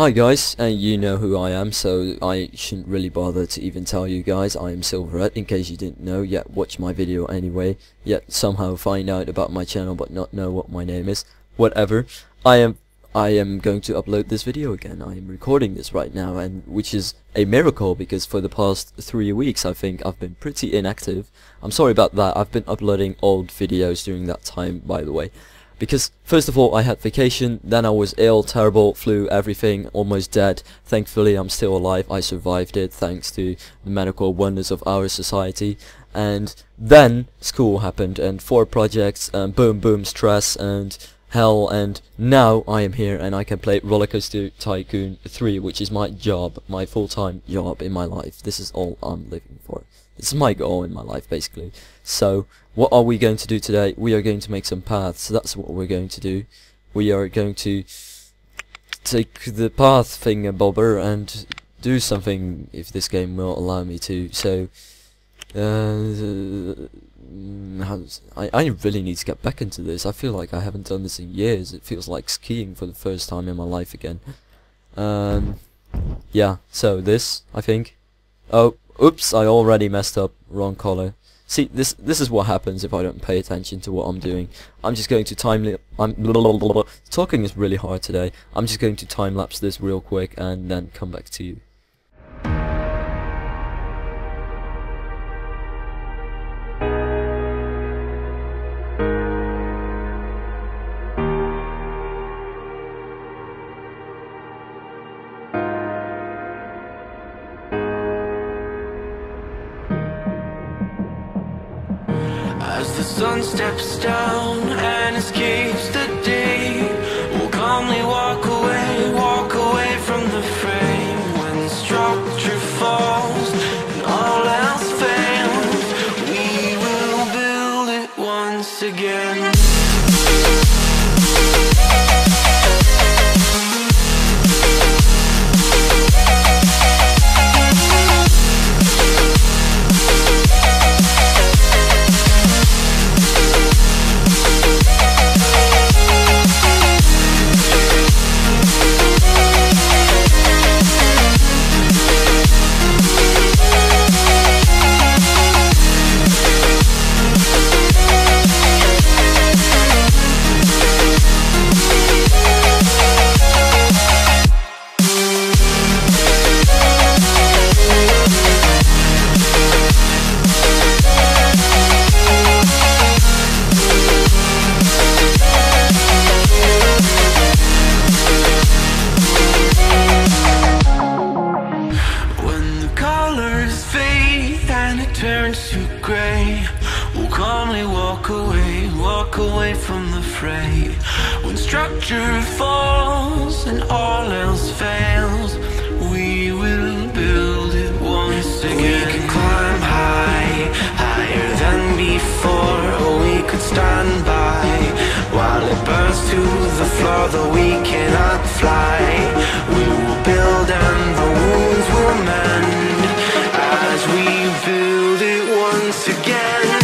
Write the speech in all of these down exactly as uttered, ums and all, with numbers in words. Hi guys, and uh, you know who I am, so I shouldn't really bother to even tell you guys. I am Silvarret, in case you didn't know, yet watch my video anyway, yet somehow find out about my channel but not know what my name is. Whatever, I am I am going to upload this video again. I am recording this right now, and which is a miracle because for the past three weeks I think I've been pretty inactive. I'm sorry about that, I've been uploading old videos during that time, by the way. Because, first of all, I had vacation, then I was ill, terrible, flu, everything, almost dead. Thankfully, I'm still alive. I survived it, thanks to the medical wonders of our society. And then, school happened, and four projects, and boom, boom, stress, and hell, and now I am here, and I can play Roller Coaster Tycoon three, which is my job, my full-time job in my life. This is all I'm living for. It's my goal in my life, basically. So, what are we going to do today? We are going to make some paths. That's what we're going to do. We are going to take the path finger bobber and do something, if this game will allow me to. So, uh, I, I really need to get back into this. I feel like I haven't done this in years. It feels like skiing for the first time in my life again. Um, yeah, so this, I think. Oh. Oops, I already messed up. Wrong color. See, this this is what happens if I don't pay attention to what I'm doing. I'm just going to time... I'm blah, blah, blah, blah. Talking is really hard today. I'm just going to time-lapse this real quick and then come back to you. As the sun steps down and escapes the day, we'll calmly walk away, walk away from the frame. When structure falls and all else fails, we will build it once again. Turns to grey, we'll calmly walk away, walk away from the fray. When structure falls and all else fails, we will build it once again. We can climb high, higher than before, or we could stand by while it burns to the floor, though we cannot fly. We will build and the wounds will mend as we build once again.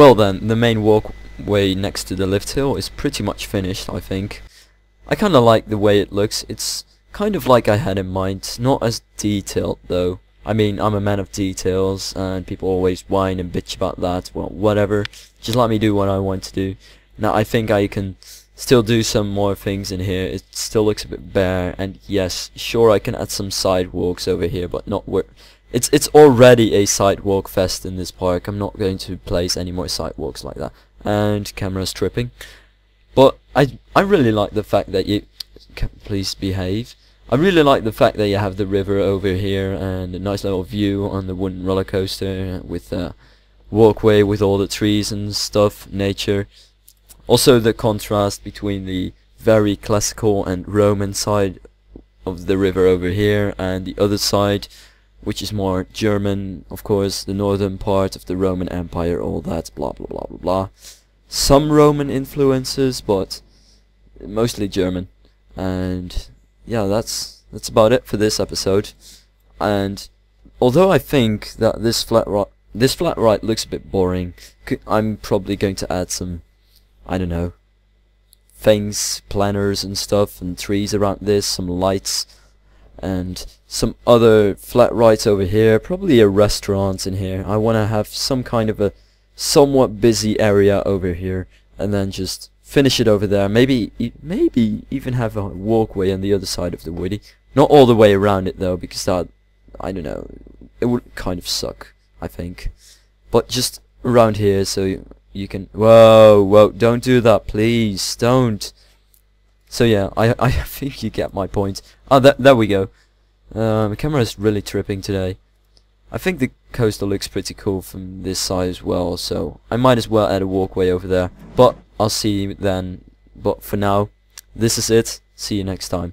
Well then, the main walkway next to the lift hill is pretty much finished, I think. I kinda like the way it looks. It's kind of like I had in mind, not as detailed though. I mean, I'm a man of details, and people always whine and bitch about that. Well, whatever. Just let me do what I want to do. Now, I think I can still do some more things in here. It still looks a bit bare, and yes, sure, I can add some sidewalks over here, but not where... It's, it's already a sidewalk fest in this park. I'm not going to place any more sidewalks like that. And camera's tripping. But I, I really like the fact that you... Can please behave. I really like the fact that you have the river over here and a nice little view on the wooden roller coaster with a walkway with all the trees and stuff, nature. Also the contrast between the very classical and Roman side of the river over here and the other side, which is more German, of course, the northern part of the Roman Empire, all that, blah blah blah blah blah. Some Roman influences, but mostly German. And yeah, that's that's about it for this episode. And although I think that this flat right this flat right looks a bit boring, c I'm probably going to add some, I don't know, things, planters and stuff, and trees around this, some lights, and some other flat rights over here. Probably a restaurant in here. I want to have some kind of a somewhat busy area over here, and then just finish it over there. Maybe, e maybe even have a walkway on the other side of the woody. Not all the way around it though, because that, I don't know, it would kind of suck, I think. But just around here, so you, you can. Whoa, whoa! Don't do that, please, don't. So yeah, I, I think you get my point. Ah, that, there we go. Um, the camera is really tripping today. I think the coaster looks pretty cool from this side as well, so I might as well add a walkway over there. But I'll see you then, but for now, this is it, see you next time.